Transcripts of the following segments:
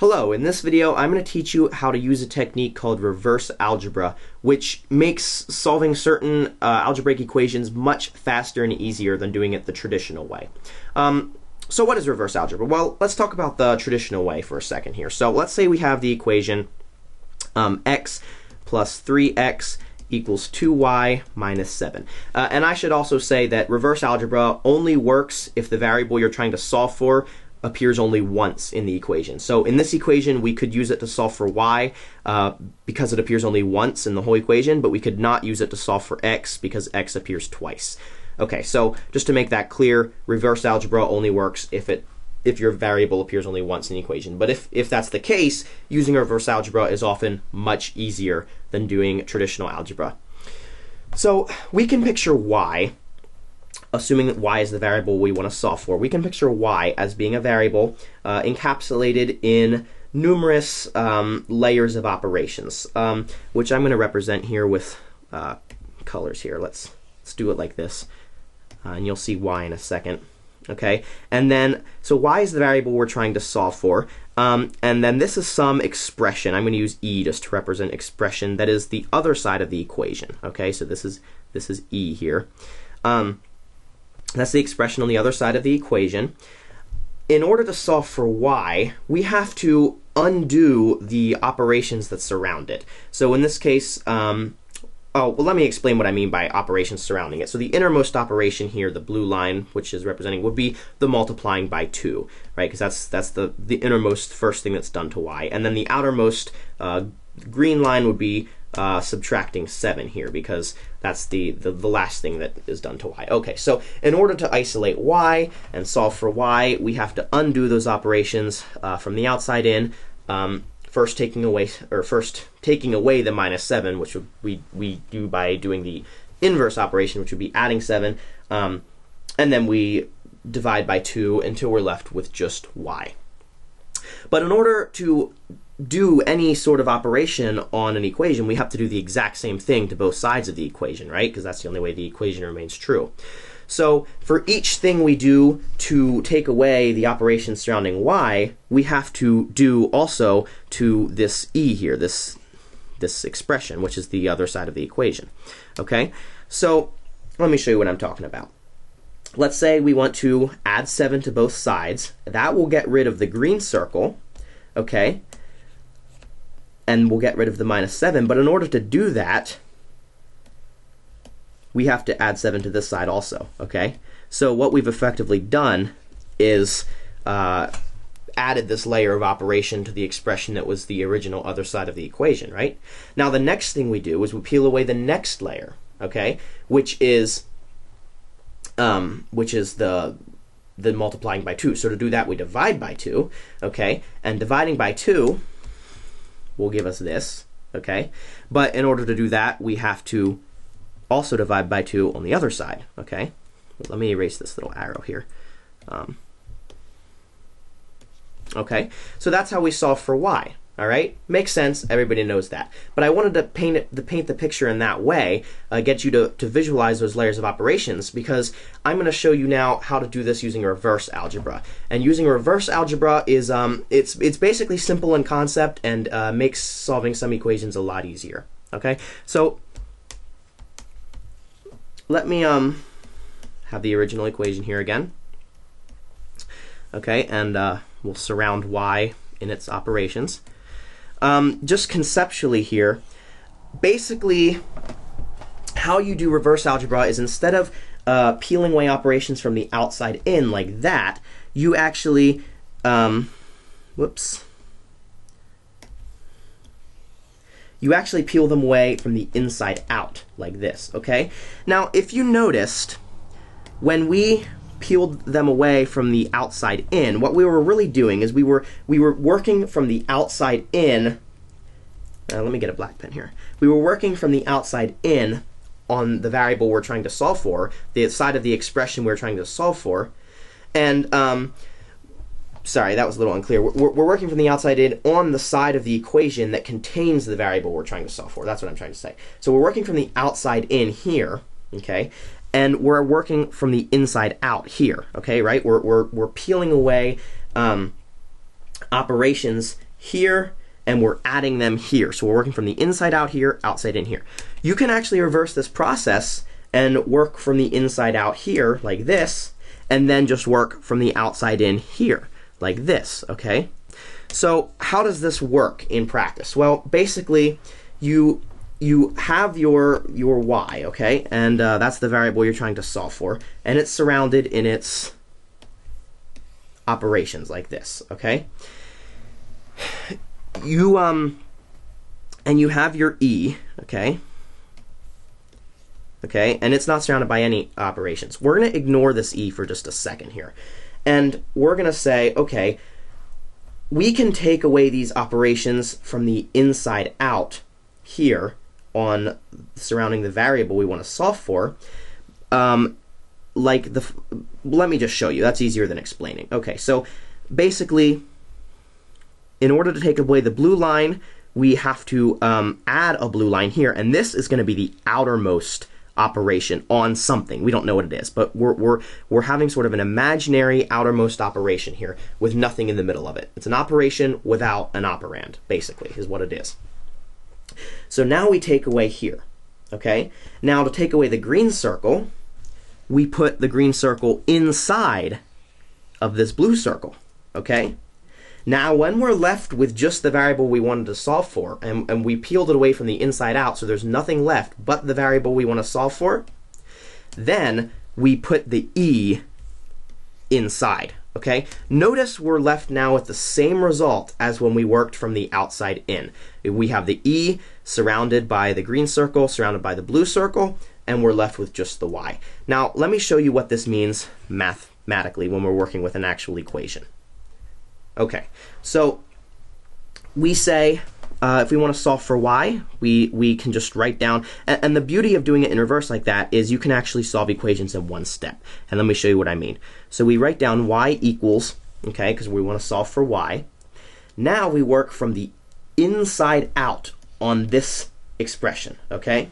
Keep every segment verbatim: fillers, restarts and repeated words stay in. Hello, in this video I'm going to teach you how to use a technique called reverse algebra, which makes solving certain uh, algebraic equations much faster and easier than doing it the traditional way. Um, so what is reverse algebra? Well, let's talk about the traditional way for a second here. So let's say we have the equation um, x plus three x equals two y minus seven. Uh, and I should also say that reverse algebra only works if the variable you're trying to solve for appears only once in the equation. So in this equation we could use it to solve for y uh, because it appears only once in the whole equation, but we could not use it to solve for x because x appears twice. Okay, so just to make that clear, reverse algebra only works if it if your variable appears only once in the equation. But if, if that's the case, using reverse algebra is often much easier than doing traditional algebra. So we can picture y, assuming that y is the variable we want to solve for, we can picture y as being a variable uh, encapsulated in numerous um, layers of operations, um, which I'm going to represent here with uh, colors here. Let's, let's do it like this, uh, and you'll see y in a second. Okay, and then, so y is the variable we're trying to solve for, um, and then this is some expression. I'm going to use e just to represent expression that is the other side of the equation. Okay, so this is, this is e here. Um, That's the expression on the other side of the equation. In order to solve for y, we have to undo the operations that surround it. So in this case, um, oh, well, let me explain what I mean by operations surrounding it. So the innermost operation here, the blue line, which is representing, would be the multiplying by two, right? Because that's that's the, the innermost first thing that's done to y. And then the outermost uh, green line would be Uh, subtracting seven here, because that's the, the the last thing that is done to y. Okay, so in order to isolate y and solve for y, we have to undo those operations uh, from the outside in, um, first taking away or first taking away the minus seven, which we we do by doing the inverse operation, which would be adding seven, um, and then we divide by two until we're left with just y. But in order to do any sort of operation on an equation, we have to do the exact same thing to both sides of the equation, right? Because that's the only way the equation remains true. So for each thing we do to take away the operation surrounding y, we have to do also to this e here, this this expression, which is the other side of the equation. Okay, so let me show you what I'm talking about. Let's say we want to add seven to both sides. That will get rid of the green circle, okay? And we'll get rid of the minus seven, but in order to do that, we have to add seven to this side also, okay? So what we've effectively done is uh, added this layer of operation to the expression that was the original other side of the equation, right? Now the next thing we do is we peel away the next layer, okay? Which is, um, which is the the multiplying by two. So to do that, we divide by two, okay? And dividing by two will give us this, okay? But in order to do that, we have to also divide by two on the other side, okay? Let me erase this little arrow here. Um, okay, so that's how we solve for y, all right? Makes sense, everybody knows that. But I wanted to paint it, to paint the picture in that way, uh, get you to, to visualize those layers of operations, because I'm gonna show you now how to do this using reverse algebra. And using reverse algebra is, um, it's, it's basically simple in concept and uh, makes solving some equations a lot easier, okay? So let me um, have the original equation here again. Okay, and uh, we'll surround y in its operations. Um, just conceptually here, basically how you do reverse algebra is instead of uh, peeling away operations from the outside in like that, you actually, um, whoops, you actually peel them away from the inside out like this, okay? Now if you noticed, when we peeled them away from the outside in, what we were really doing is we were we were working from the outside in. Uh, let me get a black pen here. We were working from the outside in on the variable we're trying to solve for, the side of the expression we're trying to solve for, and um, sorry, that was a little unclear. We're, we're working from the outside in on the side of the equation that contains the variable we're trying to solve for. That's what I'm trying to say. So we're working from the outside in here, okay? And we're working from the inside out here, okay, right? We're, we're, we're peeling away um, operations here, and we're adding them here. So we're working from the inside out here, outside in here. You can actually reverse this process and work from the inside out here, like this, and then just work from the outside in here, like this, okay? So how does this work in practice? Well, basically, you you have your, your y, okay? And uh, that's the variable you're trying to solve for, and it's surrounded in its operations, like this, okay? You, um, and you have your e, okay? Okay, and it's not surrounded by any operations. We're going to ignore this e for just a second here. And we're going to say, okay, we can take away these operations from the inside out here on surrounding the variable we want to solve for. Um, like the, let me just show you. That's easier than explaining. Okay, so basically, in order to take away the blue line, we have to um, add a blue line here. And this is going to be the outermost operation on something. We don't know what it is, but we're, we're, we're having sort of an imaginary outermost operation here with nothing in the middle of it. It's an operation without an operand, basically, is what it is. So now we take away here, okay? Now to take away the green circle, we put the green circle inside of this blue circle, okay? Now when we're left with just the variable we wanted to solve for, and, and we peeled it away from the inside out, so there's nothing left but the variable we want to solve for, then we put the e inside, okay? Notice we're left now with the same result as when we worked from the outside in. We have the e surrounded by the green circle, surrounded by the blue circle, and we're left with just the y. Now let me show you what this means mathematically when we're working with an actual equation. Okay, so we say uh, if we want to solve for y, we, we can just write down, and, and the beauty of doing it in reverse like that is you can actually solve equations in one step. And let me show you what I mean. So we write down y equals, okay, because we want to solve for y. Now we work from the inside out on this expression, okay?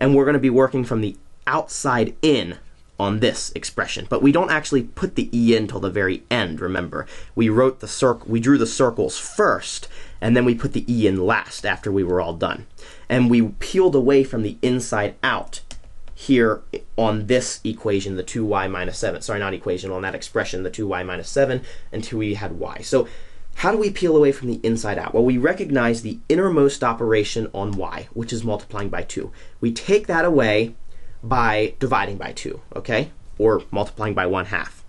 And we're going to be working from the outside in on this expression, but we don't actually put the e in till the very end. Remember, we wrote the circle, we drew the circles first, and then we put the e in last after we were all done. And we peeled away from the inside out here on this equation, the two y minus seven. Sorry, not equation, on that expression, the two y minus seven, until we had y. So how do we peel away from the inside out? Well, we recognize the innermost operation on y, which is multiplying by two. We take that away by dividing by two, okay? Or multiplying by one half.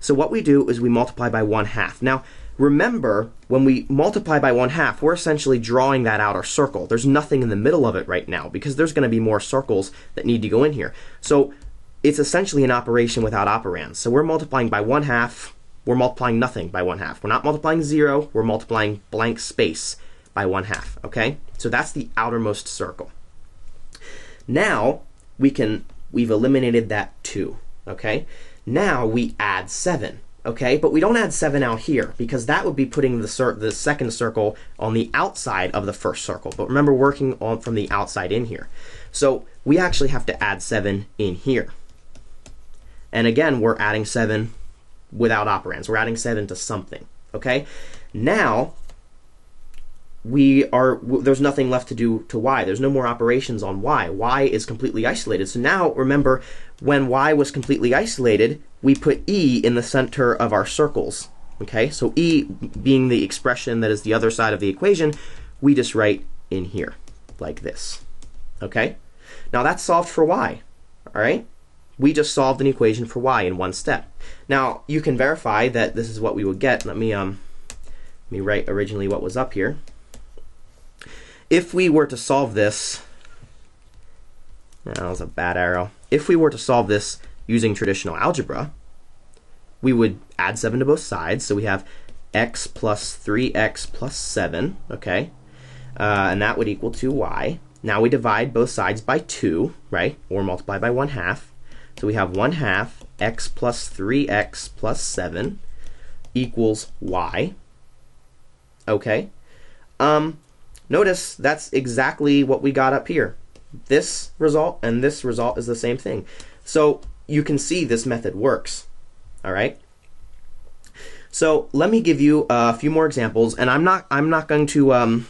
So what we do is we multiply by one half. Now, remember, when we multiply by one half, we're essentially drawing that outer circle. There's nothing in the middle of it right now because there's gonna be more circles that need to go in here. So it's essentially an operation without operands. So we're multiplying by one half, we're multiplying nothing by one half. We're not multiplying zero, we're multiplying blank space by one half, okay? So that's the outermost circle. Now, we can, we've eliminated that two, okay? Now we add seven, okay? But we don't add seven out here because that would be putting the, cir the second circle on the outside of the first circle. But remember, working on from the outside in here. So we actually have to add seven in here. And again, we're adding seven without operands. We're adding seven to something, okay? Now, we are, there's nothing left to do to y. There's no more operations on y. Y is completely isolated. So now, remember, when y was completely isolated, we put e in the center of our circles, okay? So e being the expression that is the other side of the equation, we just write in here, like this, okay? Now that's solved for y, all right? We just solved an equation for y in one step. Now, you can verify that this is what we would get. Let me, um, let me write originally what was up here. If we were to solve this, that was a bad arrow. If we were to solve this using traditional algebra, we would add seven to both sides. So we have x plus three x plus seven, okay? Uh, and that would equal two y. Now we divide both sides by two, right? Or multiply by one half. So we have one half x plus three x plus seven equals y, okay? Um, Notice that's exactly what we got up here. This result and this result is the same thing. So you can see this method works, all right? So let me give you a few more examples, and I'm not I'm not going to um,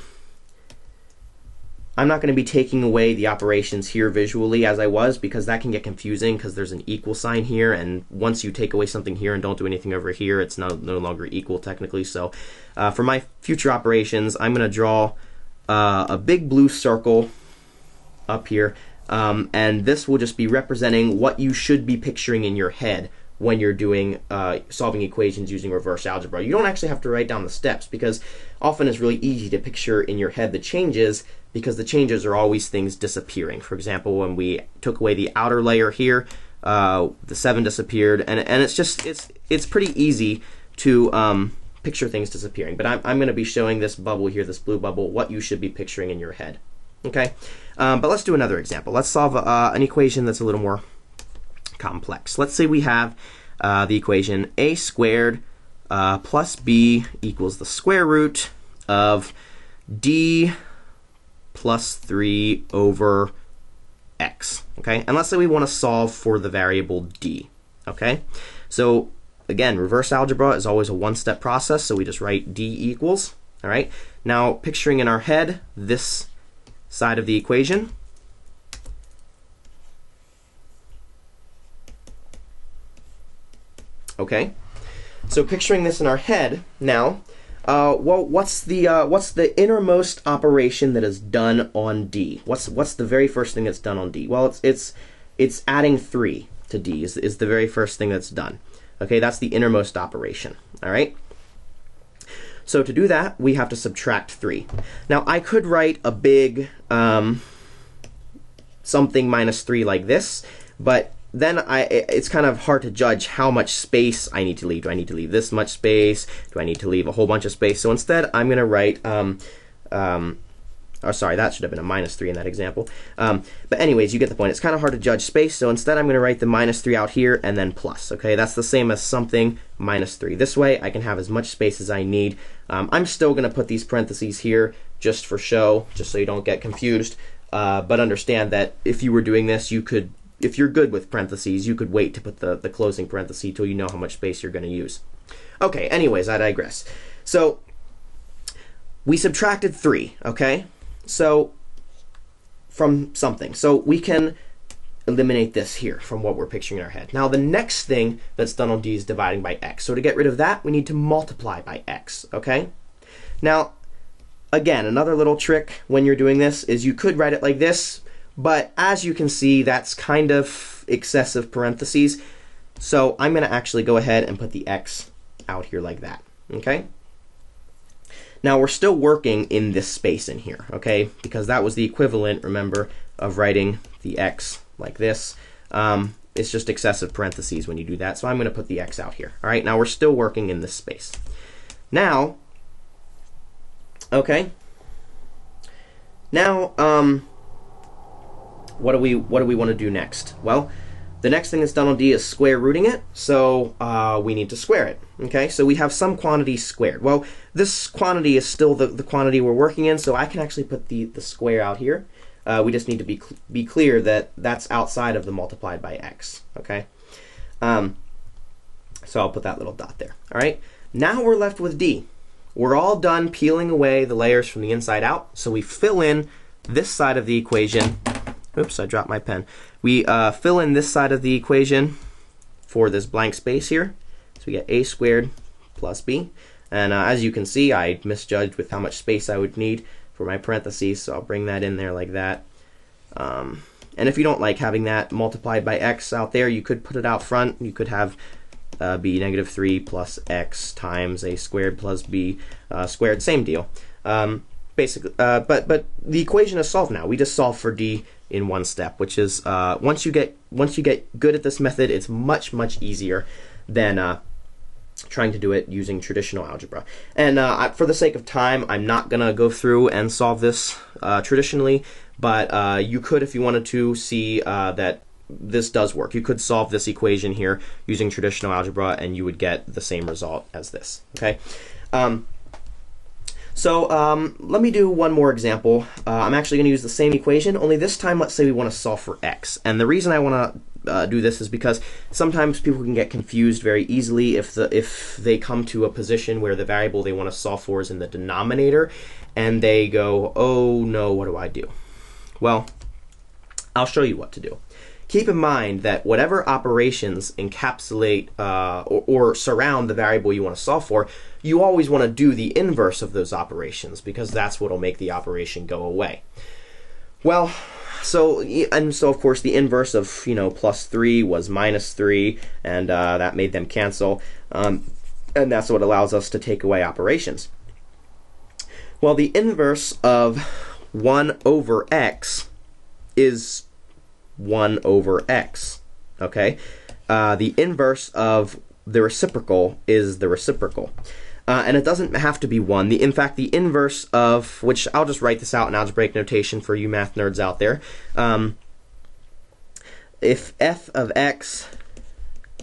I'm not going to be taking away the operations here visually as I was, because that can get confusing, because there's an equal sign here, and once you take away something here and don't do anything over here, it's not, no longer equal technically. So uh, for my future operations, I'm going to draw uh, a big blue circle up here, um, and this will just be representing what you should be picturing in your head when you're doing uh, solving equations using reverse algebra. You don't actually have to write down the steps, because often it's really easy to picture in your head the changes, because the changes are always things disappearing. For example, when we took away the outer layer here, uh, the seven disappeared, and and it's just it's it's pretty easy to um, picture things disappearing. But I'm I'm going to be showing this bubble here, this blue bubble, what you should be picturing in your head. Okay, um, but let's do another example. Let's solve uh, an equation that's a little more complex. Let's say we have uh, the equation a squared uh, plus b equals the square root of d plus three over x. Okay, and let's say we want to solve for the variable d. Okay, so again, reverse algebra is always a one-step process, so we just write d equals. All right, now picturing in our head this side of the equation. Okay, so picturing this in our head now, uh, well, what's the uh, what's the innermost operation that is done on D? What's what's the very first thing that's done on D? Well, it's it's it's adding three to D is is the very first thing that's done. Okay, that's the innermost operation. All right. So to do that, we have to subtract three. Now I could write a big um, something minus three like this, but then I, it's kind of hard to judge how much space I need to leave. Do I need to leave this much space? Do I need to leave a whole bunch of space? So instead, I'm going to write, um, um, oh, sorry, that should have been a minus three in that example. Um, but anyways, you get the point. It's kind of hard to judge space, so instead I'm going to write the minus three out here and then plus. Okay, that's the same as something minus three. This way, I can have as much space as I need. Um, I'm still going to put these parentheses here just for show, just so you don't get confused. Uh, but understand that if you were doing this, you could, if you're good with parentheses, you could wait to put the, the closing parentheses till you know how much space you're going to use. Okay, anyways, I digress. So we subtracted three, okay? So from something. So we can eliminate this here from what we're picturing in our head. Now the next thing that's done on D is dividing by x. So to get rid of that, we need to multiply by x, okay? Now, again, another little trick when you're doing this is you could write it like this, but as you can see, that's kind of excessive parentheses. So I'm going to actually go ahead and put the x out here like that. Okay. Now we're still working in this space in here. Okay. Because that was the equivalent, remember, of writing the x like this. Um, it's just excessive parentheses when you do that. So I'm going to put the x out here. All right. Now we're still working in this space. Now, okay. Now, um, What do we what do we want to do next? Well, the next thing that's done on D is square rooting it, so uh, we need to square it. Okay, so we have some quantity squared. Well, this quantity is still the, the quantity we're working in, so I can actually put the, the square out here. Uh, we just need to be, cl be clear that that's outside of the multiplied by x. Okay, um, so I'll put that little dot there. All right, now we're left with D. We're all done peeling away the layers from the inside out, so we fill in this side of the equation. Oops, I dropped my pen. We uh, fill in this side of the equation for this blank space here. So we get a squared plus b. And uh, as you can see, I misjudged with how much space I would need for my parentheses, so I'll bring that in there like that. Um, and if you don't like having that multiplied by x out there, you could put it out front. You could have uh, b negative three plus x times a squared plus b uh, squared, same deal. Um, basically, uh, but, but the equation is solved now. We just solve for d in one step, which is uh, once you get once you get good at this method, it's much much easier than uh, trying to do it using traditional algebra. And uh, I, for the sake of time, I'm not gonna go through and solve this uh, traditionally, but uh, you could, if you wanted to, see uh, that this does work. You could solve this equation here using traditional algebra, and you would get the same result as this. Okay. Um, So um, let me do one more example. Uh, I'm actually going to use the same equation, only this time let's say we want to solve for x. And the reason I want to uh, do this is because sometimes people can get confused very easily if the if they come to a position where the variable they want to solve for is in the denominator, and they go, oh no, what do I do? Well, I'll show you what to do. Keep in mind that whatever operations encapsulate uh, or, or surround the variable you want to solve for, you always want to do the inverse of those operations, because that's what will make the operation go away. Well, so, and so of course the inverse of, you know, plus three was minus three, and uh, that made them cancel, um, and that's what allows us to take away operations. Well, the inverse of one over x is one over x, okay? Uh, the inverse of the reciprocal is the reciprocal. Uh, and it doesn't have to be one. The, in fact, the inverse of, which I'll just write this out in algebraic notation for you math nerds out there. Um, if f of x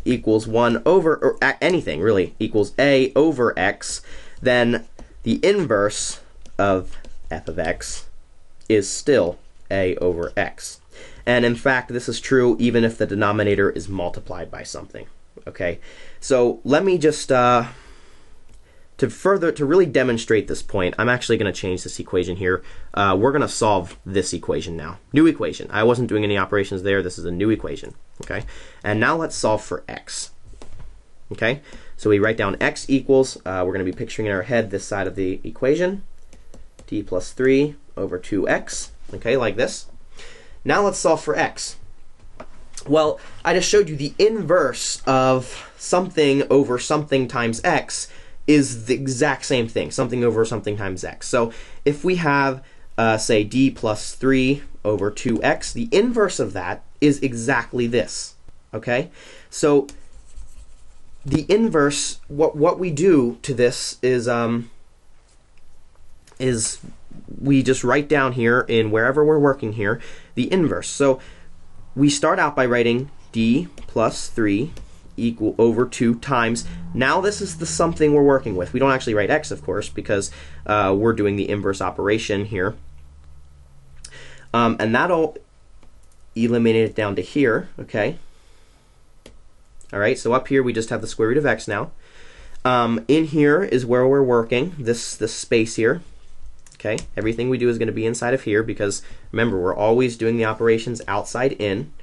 equals one over, or anything really, equals a over x, then the inverse of f of x is still a over x. And in fact, this is true even if the denominator is multiplied by something, okay? So let me just, uh, to further, to really demonstrate this point, I'm actually gonna change this equation here. Uh, we're gonna solve this equation now. New equation. I wasn't doing any operations there. This is a new equation, okay? And now let's solve for x, okay? So we write down x equals, uh, we're gonna be picturing in our head this side of the equation, t plus three over two x, okay, like this. Now let's solve for x. Well, I just showed you the inverse of something over something times x is the exact same thing, something over something times x. So if we have, uh, say, d plus three over two x, the inverse of that is exactly this, okay? So the inverse, what, what we do to this is, um, is we just write down here in wherever we're working here, the inverse. So we start out by writing d plus three equal over two times, now this is the something we're working with. We don't actually write x, of course, because uh, we're doing the inverse operation here. Um, and that'll eliminate it down to here, okay? All right, so up here we just have the square root of x now. Um, in here is where we're working, this, this space here. Okay, everything we do is going to be inside of here, because remember, we're always doing the operations outside in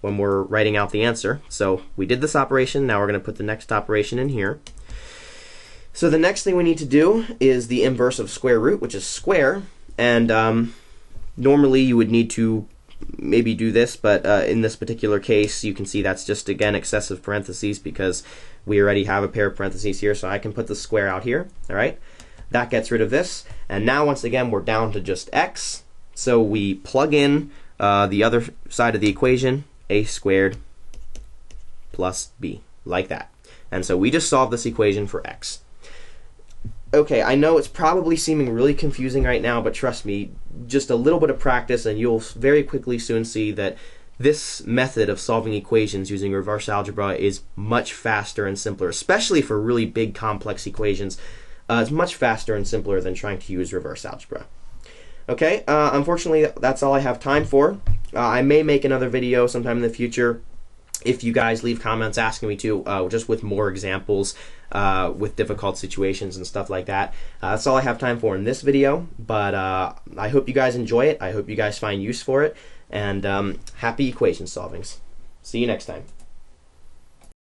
when we're writing out the answer. So we did this operation, now we're going to put the next operation in here. So the next thing we need to do is the inverse of square root, which is square, and um, normally you would need to maybe do this, but uh, in this particular case you can see that's just, again, excessive parentheses, because we already have a pair of parentheses here, so I can put the square out here, all right? That gets rid of this, and now once again we're down to just x, so we plug in uh, the other side of the equation, a squared plus b, like that. And so we just solved this equation for x. Okay, I know it's probably seeming really confusing right now, but trust me, just a little bit of practice and you'll very quickly soon see that this method of solving equations using reverse algebra is much faster and simpler, especially for really big complex equations. Uh, it's much faster and simpler than trying to use reverse algebra. Okay, uh, unfortunately that's all I have time for. Uh, I may make another video sometime in the future if you guys leave comments asking me to, uh, just with more examples uh, with difficult situations and stuff like that. Uh, that's all I have time for in this video, but uh, I hope you guys enjoy it. I hope you guys find use for it, and um, happy equation solvings. See you next time.